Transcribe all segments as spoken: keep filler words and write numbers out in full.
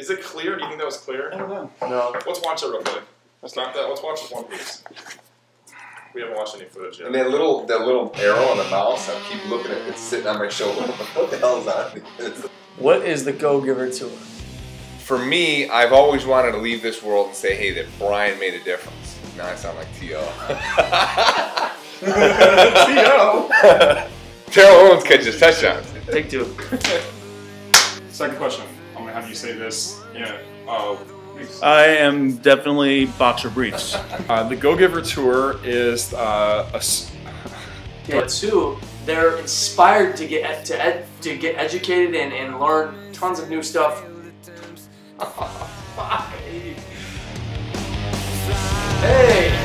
Is it clear? Do you think that was clear? I don't know. No. Let's watch it real quick. Let's not that. Let's watch this one piece. We haven't watched any footage yet. And that little that little arrow on the mouse, I keep looking at it. It's sitting on my shoulder. What the hell is on this? What is the Go-Giver Tour? For me, I've always wanted to leave this world and say, hey, that Brian made a difference. Now I sound like T O T O Tarot Owens catches touchdowns. Take two. Second question. I'm gonna have you say this. Yeah. Uh, I am definitely boxer briefs. uh, the Go-Giver Tour is uh, a. Yeah, two. They're inspired to get ed to ed to get educated and and learn tons of new stuff. Hey.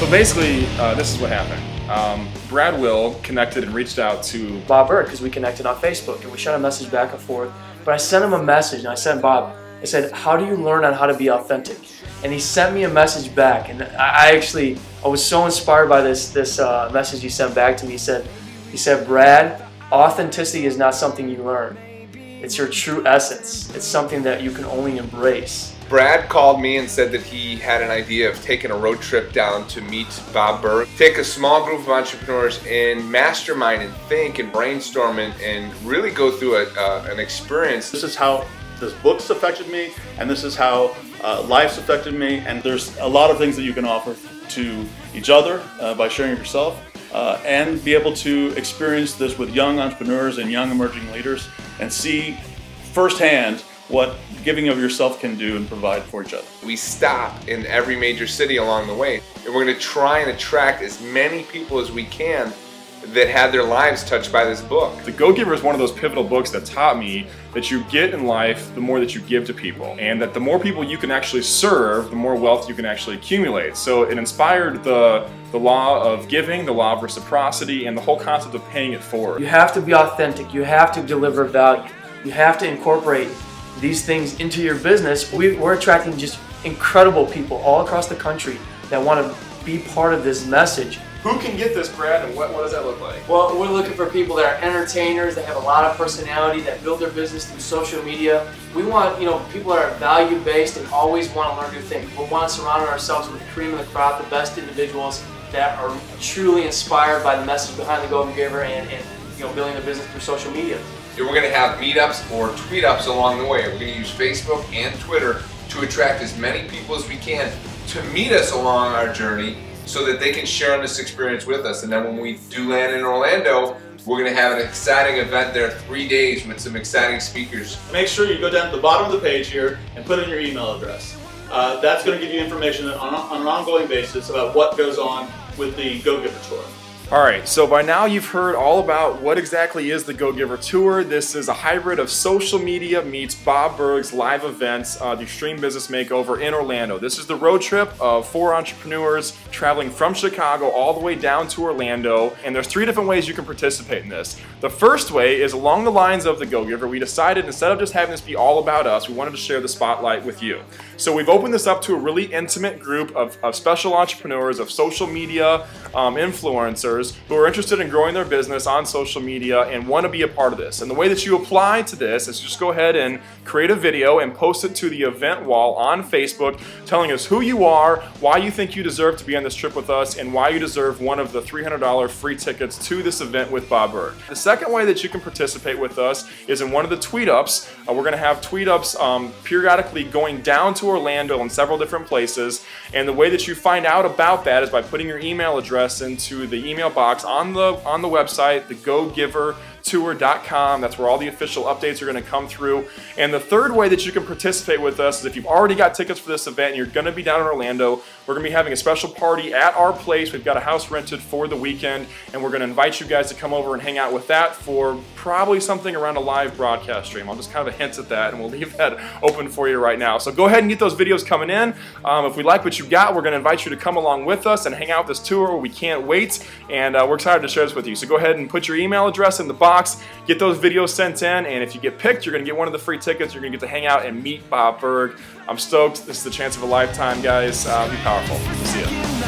So basically, uh, this is what happened. Um, Brad Will connected and reached out to Bob Burg because we connected on Facebook and we shot a message back and forth. But I sent him a message and I sent Bob, I said, how do you learn on how to be authentic? And he sent me a message back, and I actually, I was so inspired by this this uh, message he sent back to me. He said, he said, Brad, authenticity is not something you learn. It's your true essence. It's something that you can only embrace. Brad called me and said that he had an idea of taking a road trip down to meet Bob Burg, take a small group of entrepreneurs and mastermind and think and brainstorm and, and really go through a, uh, an experience. This is how this book's affected me, and this is how uh, life's affected me, and there's a lot of things that you can offer to each other uh, by sharing yourself. Uh, and be able to experience this with young entrepreneurs and young emerging leaders and see firsthand what giving of yourself can do and provide for each other. We stop in every major city along the way, and we're going to try and attract as many people as we can that had their lives touched by this book. The Go-Giver is one of those pivotal books that taught me that you get in life the more that you give to people, and that the more people you can actually serve, the more wealth you can actually accumulate. So it inspired the, the law of giving, the law of reciprocity, and the whole concept of paying it forward. You have to be authentic. You have to deliver value. You have to incorporate these things into your business. We, we're attracting just incredible people all across the country that want to be part of this message. Who can get this, Brad, and what, what does that look like? Well, we're looking for people that are entertainers, that have a lot of personality, that build their business through social media. We want, you know, people that are value-based and always want to learn new things. We want to surround ourselves with the cream of the crop, the best individuals that are truly inspired by the message behind the Go-Giver and, and, you know, building their business through social media. And we're going to have meetups or tweet-ups along the way. We're going to use Facebook and Twitter to attract as many people as we can to meet us along our journey, so that they can share on this experience with us. And then when we do land in Orlando, we're going to have an exciting event there, three days with some exciting speakers. Make sure you go down to the bottom of the page here and put in your email address. Uh, that's going to give you information on, on an ongoing basis about what goes on with the Go-Giver Tour. All right, so by now you've heard all about what exactly is the Go-Giver Tour. This is a hybrid of social media meets Bob Burg's live events, uh, the Extreme Business Makeover in Orlando. This is the road trip of four entrepreneurs traveling from Chicago all the way down to Orlando, and there's three different ways you can participate in this. The first way is along the lines of the Go-Giver. We decided instead of just having this be all about us, we wanted to share the spotlight with you. So we've opened this up to a really intimate group of, of special entrepreneurs, of social media um, influencers, who are interested in growing their business on social media and want to be a part of this. And the way that you apply to this is just go ahead and create a video and post it to the event wall on Facebook telling us who you are, why you think you deserve to be on this trip with us, and why you deserve one of the three hundred dollar free tickets to this event with Bob Burg. The second way that you can participate with us is in one of the tweet-ups. Uh, we're going to have tweet-ups um, periodically going down to Orlando in several different places, and the way that you find out about that is by putting your email address into the email box on the on the website, the Go-Giver Go Giver Tour dot com. That's where all the official updates are going to come through. And the third way that you can participate with us is if you've already got tickets for this event and you're going to be down in Orlando, we're going to be having a special party at our place. We've got a house rented for the weekend, and we're going to invite you guys to come over and hang out with that for probably something around a live broadcast stream. I'll just kind of hint at that, and we'll leave that open for you right now. So go ahead and get those videos coming in. Um, if we like what you got, we're going to invite you to come along with us and hang out this tour. We can't wait, and uh, we're excited to share this with you. So go ahead and put your email address in the box, get those videos sent in, and if you get picked, you're going to get one of the free tickets. You're going to get to hang out and meet Bob Burg. I'm stoked. This is the chance of a lifetime, guys. Uh, be powerful. See ya.